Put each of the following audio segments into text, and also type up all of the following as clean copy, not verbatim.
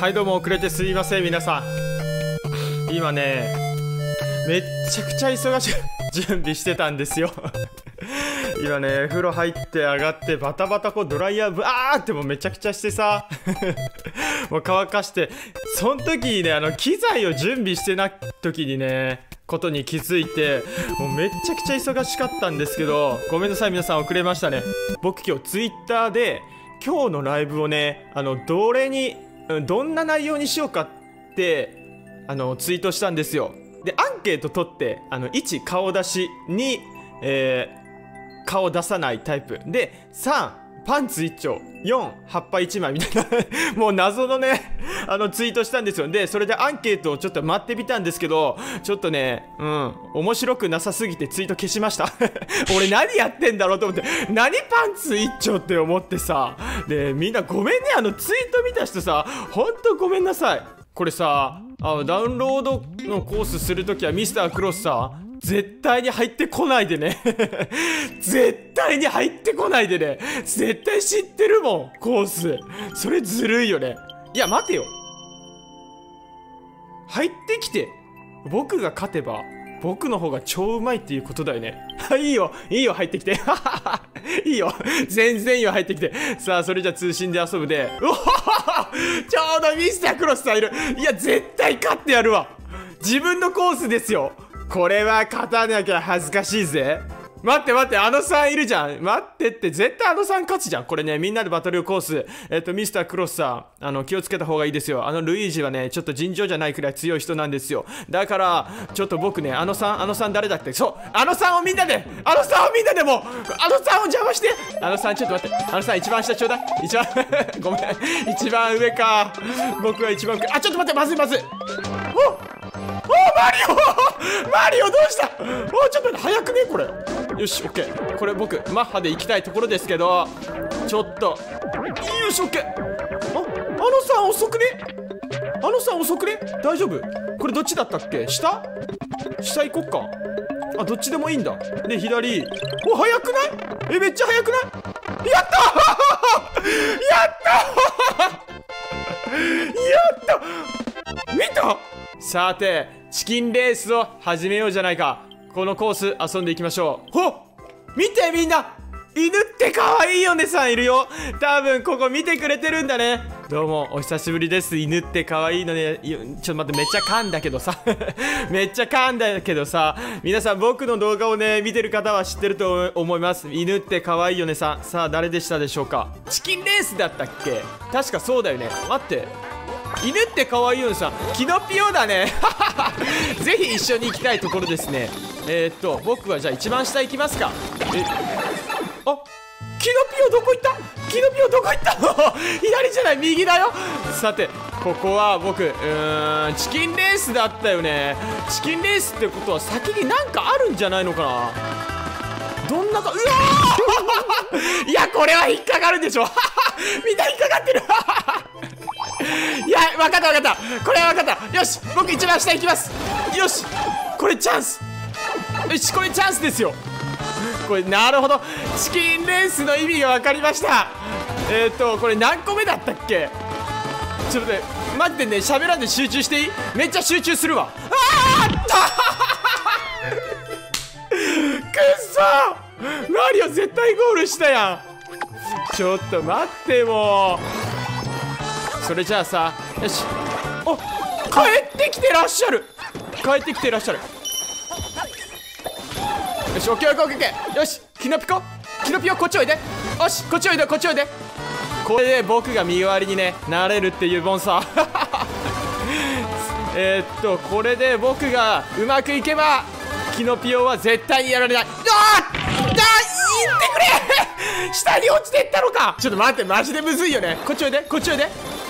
はい、どうも遅れてすいません皆さん。今ねめっちゃくちゃ忙しく準備してたんですよ。今ね風呂入って上がってバタバタこうドライヤーブワーってもうめちゃくちゃしてさもう乾かして、その時にね機材を準備してない時にねことに気づいて、もうめっちゃくちゃ忙しかったんですけど、ごめんなさい皆さん、遅れましたね。僕今日ツイッターで今日のライブをねどんな内容にしようかってツイートしたんですよ。でアンケート取って、1顔出し、2、顔出さないタイプで、3パンツ1丁、4葉っぱ1枚みたいなもう謎のねツイートしたんですよ。でそれでアンケートをちょっと待ってみたんですけど、ちょっとね面白くなさすぎてツイート消しました俺何やってんだろうと思って、何パンツ一丁って思ってさ。でみんなごめんね、ツイート見た人さ、ほんとごめんなさい。これさダウンロードのコースするときはミスタークロスさ絶対に入ってこないでね絶対に入ってこないでね、絶対知ってるもんコース。それずるいよね。いや待てよ、入ってきて僕が勝てば僕の方が超うまいっていうことだよねいいよいいよ入ってきていいよ全然いいよ入ってきて。さあそれじゃ通信で遊ぶで、うおちょうどミスタークロスさんいる。いや絶対勝ってやるわ、自分のコースですよ。これは勝たなきゃ恥ずかしいぜ。待って待って、3いるじゃん。待ってって、絶対3勝つじゃん。これね、みんなでバトルコース。ミスタークロスさん、気をつけた方がいいですよ。ルイージはね、ちょっと尋常じゃないくらい強い人なんですよ。だから、ちょっと僕ね、3誰だっけ？そう、3をみんなで、3をみんなでもう、3を邪魔して、3ちょっと待って、3一番下ちょうだい。一番、ごめん、一番上か。僕は一番上。あ、ちょっと待って、まずいまずい。おマリオどうした？おちょっと待って早くねこれ。よしオッケー。これ僕マッハで行きたいところですけど、ちょっとよしオッケー。さん遅くね？さん遅くね？大丈夫？これどっちだったっけ？下行こっか。あどっちでもいいんだ。で左。お早くない？えめっちゃ早くない？やったやった見た？さてチキンレースを始めようじゃないか。このコース遊んでいきましょう。ほっ見てみんな、犬って可愛いよねさんいるよ。多分ここ見てくれてるんだね。どうもお久しぶりです。犬って可愛いのね。ちょっと待って、めっちゃ噛んだけどさめっちゃ噛んだけどさ、皆さん僕の動画をね見てる方は知ってると思います。犬って可愛いよねさん、さあ誰でしたでしょうか。チキンレースだったっけ、確かそうだよね。待って犬って可愛いよねさん、キノピオだねぜひ一緒に行きたいところですね。僕はじゃあ一番下行きますか。あキノピオどこ行った、キノピオどこ行った左じゃない右だよ。さてここは僕チキンレースだったよね。チキンレースってことは先になんかあるんじゃないのかな。どんなかうわーいやこれは引っかかるでしょみんな引っかかってるいや分かった分かった、これは分かった。よし僕一番下行きます。よしこれチャンス、よしこれチャンスですよ。これなるほど、チキンレースの意味が分かりました。これ何個目だったっけ。ちょっとね待ってね、喋らんで集中していい、めっちゃ集中するわ。あーっとくっそーマリオ絶対ゴールしたやん。ちょっと待ってもうそれじゃあさ、よしお帰ってきてらっしゃる、帰ってきてらっしゃる。よしオッケーオッケーオッケー。よしキノピオこっちおいで、よしこっちおいでこっちおいで。これで僕が身代わりにねなれるっていうボンさこれで僕がうまくいけばキノピオは絶対にやられない。あー！言ってくれ下に落ちてったのか。ちょっと待ってマジでむずいよね。こっちおいでこっちおいで、あ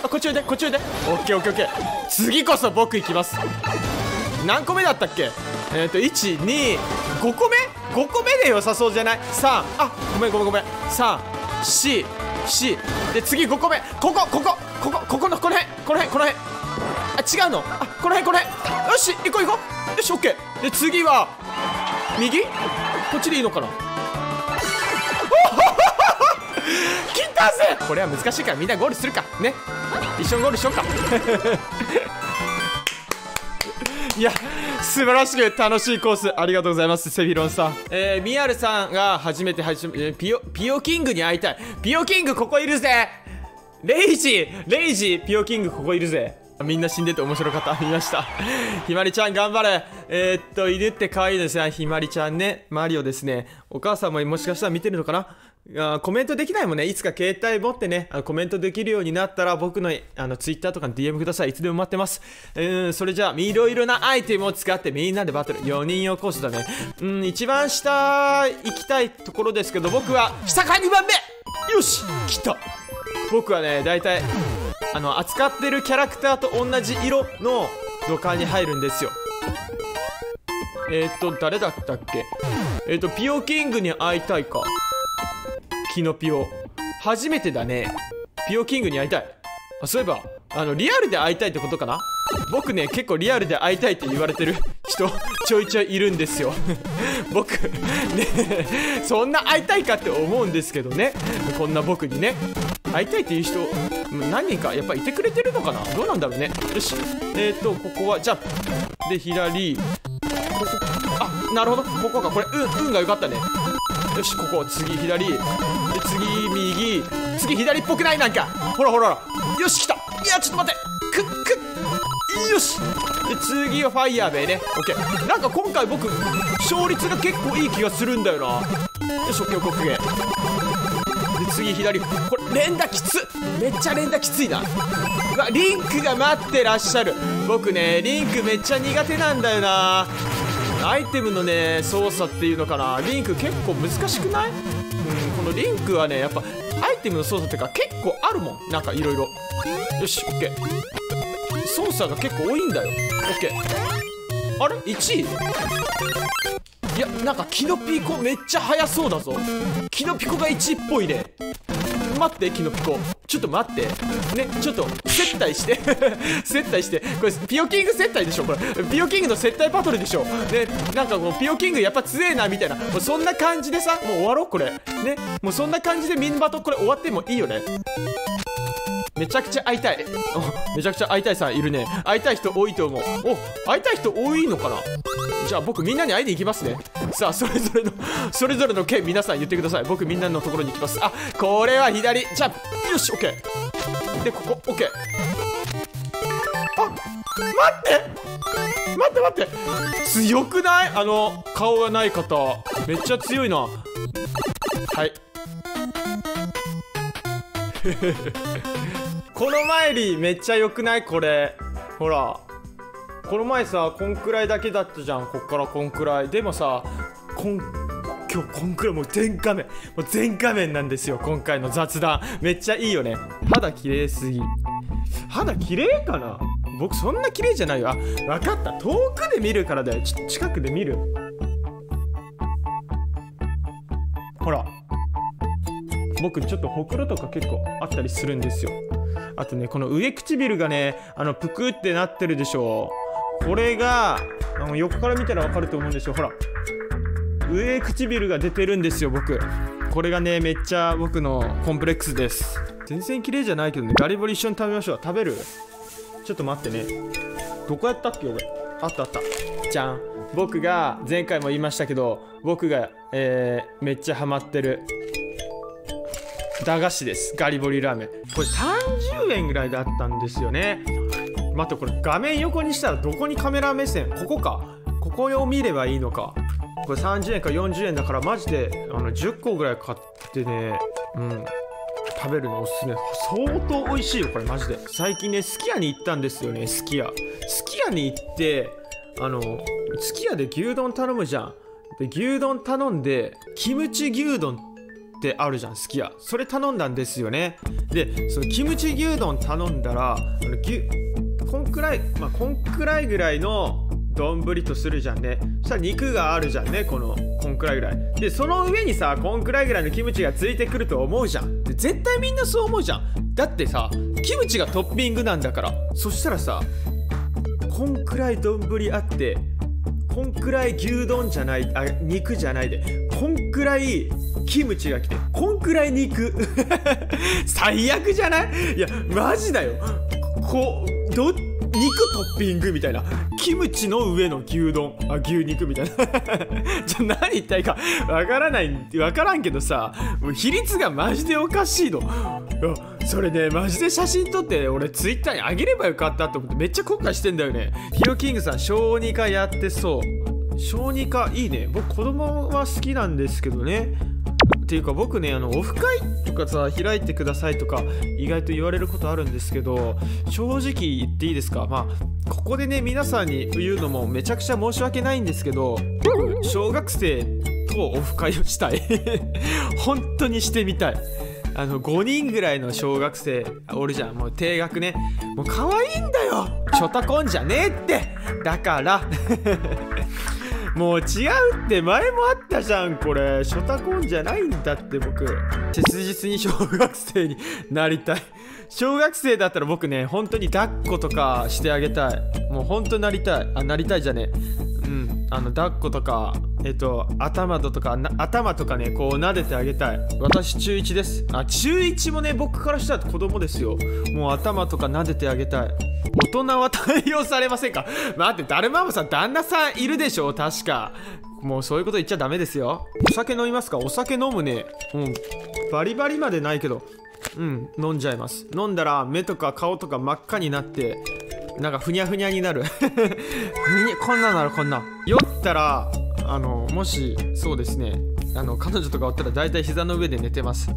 こっちおいでこっちおいで。オッケーオッケーオッケー。次こそ僕行きます。何個目だったっけ。125個目、5個目で良さそうじゃない。3あごめん344で次5個目。ここのこの辺違うの、あこの辺よし行こうよしオッケー。で次は右、こっちでいいのかな来たぜ。これは難しいからみんなゴールするかね。一緒にゴールしようかいや素晴らしく楽しいコースありがとうございますセフィロンさん。ミアルさんが初めてピオキングに会いたい。ピオキングここいるぜ。レイジピオキングここいるぜ。みんな死んでて面白かった。見ましたひまりちゃん頑張れ。犬って可愛いですねひまりちゃんね。マリオですね。お母さんももしかしたら見てるのかな。コメントできないもんね。いつか携帯持ってね、コメントできるようになったら僕のTwitter とかの DM ください。いつでも待ってます。それじゃあ、いろいろなアイテムを使ってみんなでバトル。4人用コースだね。一番下行きたいところですけど、僕は下から2番目よし来た。僕はね、大体、扱ってるキャラクターと同じ色の土管に入るんですよ。誰だったっけ？ピオキングに会いたいか。キノピオ初めてだね。ピオキングに会いたい。あ、そういえばリアルで会いたいってことかな。僕ね結構リアルで会いたいって言われてる人ちょいちょいいるんですよ僕ねそんな会いたいかって思うんですけどね。こんな僕にね会いたいっていう人何人かやっぱいてくれてるのかな。どうなんだろうね。よしここはジャンプで左ここあなるほどここかこれ運が良かったね。よしここ次左で次右次左っぽくないなんかほらよし来た。いやちょっと待ってくっよしで次はファイヤーベイね。オッケーなんか今回僕勝率が結構いい気がするんだよな。よしオッケーオッケーで次左これ連打きつめっちゃ連打きついな。うわリンクが待ってらっしゃる。僕ねリンクめっちゃ苦手なんだよな。アイテムのね操作っていうのかな。リンク結構難しくない？このリンクはねやっぱアイテムの操作っていうか結構あるもんなんかいろいろ。よし OK 操作が結構多いんだよ。 OK あれ 1位 いやなんかキノピコめっちゃ速そうだぞ。キノピコが1位っぽいね。待ってキノピコちょっと待ってねちょっと接待して接待してこれピオキング接待でしょこれピオキングの接待バトルでしょね。なんかこうピオキングやっぱ強えなみたいなそんな感じでさもう終わろうこれね。もうそんな感じでミンバトこれ終わってもいいよね。めちゃくちゃ会いたいめちゃくちゃ会いたいさんいるね。会いたい人多いと思う。お会いたい人多いのかな。じゃあ僕みんなに会いに行きますね。さあそれぞれの件皆さん言ってください。僕みんなのところに行きます。あこれは左ジャンプよし OK でここ OK あ待って強くない？顔がない方めっちゃ強いな。はいこの前よりめっちゃ良くないこれ。ほらこの前さこんくらいだけだったじゃん。こっからこんくらいでもさ今日こんくらいもう全画面なんですよ。今回の雑談めっちゃいいよね。肌綺麗すぎ。肌綺麗かな。僕そんな綺麗じゃないよ。あ分かった。遠くで見るからだよ。ちょっと近くで見る。ほら僕ちょっとほくろとか結構あったりするんですよ。あとねこの上唇がねぷくってなってるでしょ。これが横から見たらわかると思うんですよ。ほら上唇が出てるんですよ僕。これがねめっちゃ僕のコンプレックスです。全然綺麗じゃないけどね。ガリボリ一緒に食べましょう。食べる？ちょっと待ってねどこやったっけ俺。あったじゃん。僕が前回も言いましたけど僕が、めっちゃハマってる駄菓子です。ガリボリラーメン。これ30円ぐらいだったんですよね。待ってこれ画面横にしたらどこにカメラ目線？ここか。ここを見ればいいのか。これ30円か40円だからマジで10個ぐらい買ってね食べるのおすすめ。相当美味しいよこれマジで。最近ねすき家に行ったんですよね。すき家に行ってすき家で牛丼頼むじゃん。で牛丼頼んでキムチ牛丼ってってあるじゃんすき家。それ頼んだんですよね。でそのキムチ牛丼頼んだらこんくらいぐらいの丼とするじゃんね。そしたら肉があるじゃんね。こんくらいぐらいでその上にさこんくらいぐらいのキムチがついてくると思うじゃん。で絶対みんなそう思うじゃん。だってさキムチがトッピングなんだから。そしたらさこんくらい丼あってこんくらい牛丼じゃない肉じゃないでこんくらいキムチが来てこんくらい肉最悪じゃない。いやマジだよ肉トッピングみたいな、キムチの上の牛丼、あ、牛肉みたいなじゃ何言ったいかわからない、わからんけどさ、もう比率がマジでおかしいの。それね、マジで写真撮って俺ツイッターにあげればよかったと思って、めっちゃ後悔してんだよね。ヒロキングさん小児科やってそう。小児科いいね。僕子供は好きなんですけどね。っていうか僕ね、オフ会とかさ、開いてくださいとか意外と言われることあるんですけど、正直言っていいですか、まあここでね皆さんに言うのもめちゃくちゃ申し訳ないんですけど、小学生とオフ会をしたい本当にしてみたい。5人ぐらいの小学生おるじゃん、もう低学ね、もう可愛いんだよ、ショタコンじゃねえってだからもう違うって、前もあったじゃんこれ、ショタコンじゃないんだって。僕切実に小学生になりたい。小学生だったら僕ね本当に抱っことかしてあげたい。もう本当になりたい、あ、なりたいじゃねえ、うん、抱っことか頭とかね、こう撫でてあげたい。私中1です。あ、中1もね僕からしたら子供ですよ。もう頭とか撫でてあげたい。大人は対応されませんか待って、だるまもさん旦那さんいるでしょ確か。もうそういうこと言っちゃダメですよ。お酒飲みますか。お酒飲むね。うん、バリバリまでないけど、うん、飲んじゃいます。飲んだら目とか顔とか真っ赤になって、なんかふにゃふにゃになるこんなんなら、こんな酔ったらもしそうですね、彼女とかおったら大体膝の上で寝てます。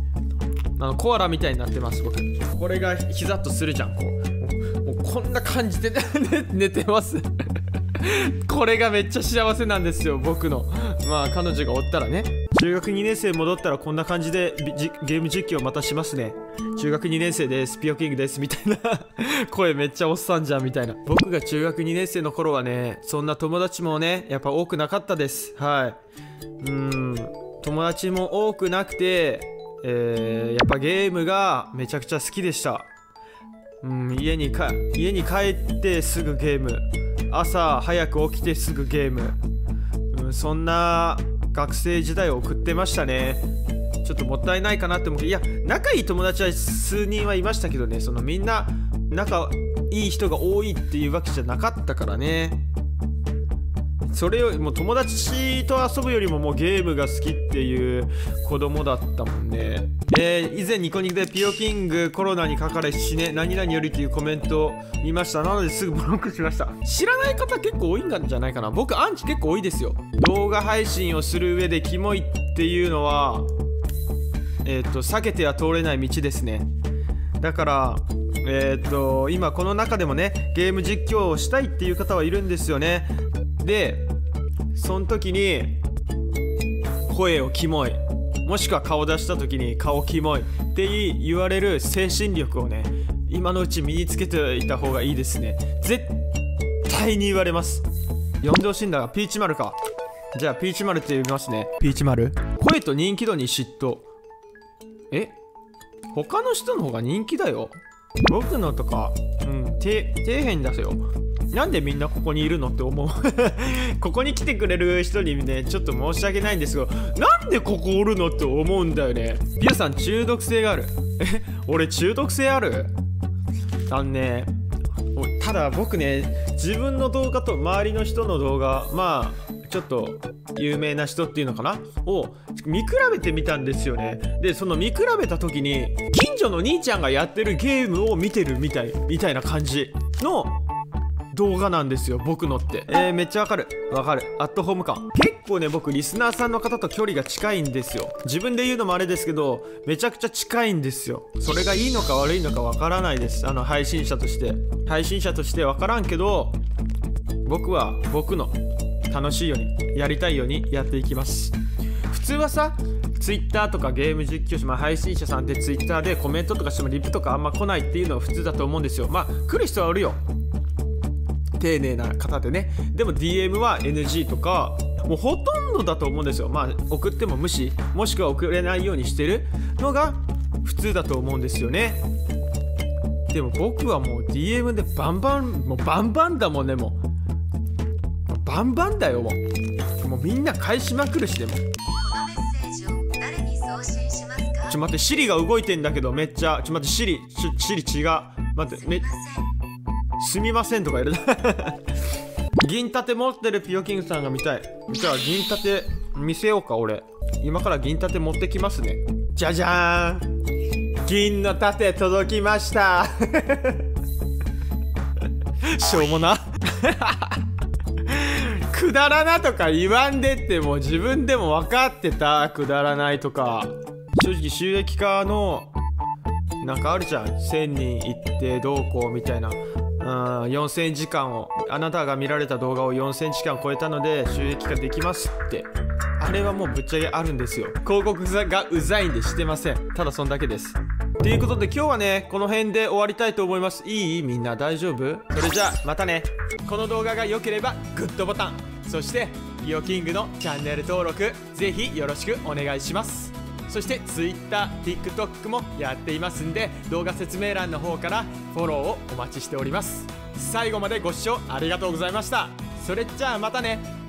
コアラみたいになってます僕。これが膝とするじゃん、こうもうこんな感じで寝てますこれがめっちゃ幸せなんですよ僕の。まあ彼女がおったらね。中学2年生戻ったらこんな感じでゲーム実況またしますね。中学2年生です、ピヨキングですみたいな声めっちゃおっさんじゃんみたいな。僕が中学2年生の頃はね、そんな友達もねやっぱ多くなかったです。はい、友達も多くなくて、やっぱゲームがめちゃくちゃ好きでした。家に帰ってすぐゲーム、朝早く起きてすぐゲーム、そんな学生時代を送ってましたね。ちょっともったいないかなって思って、いや仲いい友達は数人はいましたけどね、そのみんな仲いい人が多いっていうわけじゃなかったからね。それよりも友達と遊ぶよりももうゲームが好きっていう子供だったもんね。以前ニコニコでピヨキングコロナにかかれ死ね何々よりっていうコメントを見ました。なのですぐブロックしました。知らない方結構多いんじゃないかな。僕アンチ結構多いですよ。動画配信をする上でキモいっていうのは避けては通れない道ですね。だから今この中でもねゲーム実況をしたいっていう方はいるんですよね。でその時に声をキモい、もしくは顔出した時に顔キモいって言われる精神力をね今のうち身につけていた方がいいですね。絶対に言われます。呼んでほしいんだが、ピーチ丸か。じゃあピーチ丸って呼びますね。ピーチ丸、声と人気度に嫉妬。え、他の人の方が人気だよ。僕のとか、うん、底辺だよ。なんでみんなここにいるのって思うここに来てくれる人にねちょっと申し訳ないんですけど、なんでここおるのって思うんだよね。ピヨさん中毒性がある。え、俺中毒性ある？ね、ただ僕ね自分の動画と周りの人の動画、まあちょっと有名な人っていうのかなを見比べてみたんですよね。でその見比べた時に近所の兄ちゃんがやってるゲームを見てるみたいな感じの動画なんですよ僕のって。めっちゃわかるわかる。アットホーム感結構ね僕リスナーさんの方と距離が近いんですよ。自分で言うのもあれですけどめちゃくちゃ近いんですよ。それがいいのか悪いのかわからないです。配信者としてわからんけど、僕は僕の楽しいようにやりたいようにやっていきます。普通はさ Twitter とかゲーム実況者、まあ、配信者さんって Twitter でコメントとかしてもリプとかあんま来ないっていうのは普通だと思うんですよ。まあ来る人はおるよ丁寧な方でね。でも DM は NG とかもうほとんどだと思うんですよ。まあ送っても無視、もしくは送れないようにしてるのが普通だと思うんですよね。でも僕はもう DM でバンバンだもんね。もうバンバンだよ。もうみんな返しまくるし。でもちょ待って、シリが動いてんだけどめっちゃ。ちょ待って、シリ違う。待って、すみませんとかいるな銀盾持ってるピヨキングさんが見たい。じゃあ銀盾見せようか。俺今から銀盾持ってきますね。じゃじゃーん、銀の盾届きましたしょうもなくだらなとか言わんでってもう自分でも分かってた。くだらないとか正直収益化のなんかあるじゃん、1000人行ってどうこうみたいな。4000時間を、あなたが見られた動画を4000時間超えたので収益化できますって、あれはもうぶっちゃけあるんですよ。広告がうざいんでしてません。ただそんだけです。ということで今日はねこの辺で終わりたいと思います。いい？みんな大丈夫？それじゃあまたね。この動画が良ければグッドボタン、そしてぴよきんぐのチャンネル登録ぜひよろしくお願いします。そして Twitter、TikTok もやっていますんで、動画説明欄の方からフォローをお待ちしております。最後までご視聴ありがとうございました。それじゃあまたね。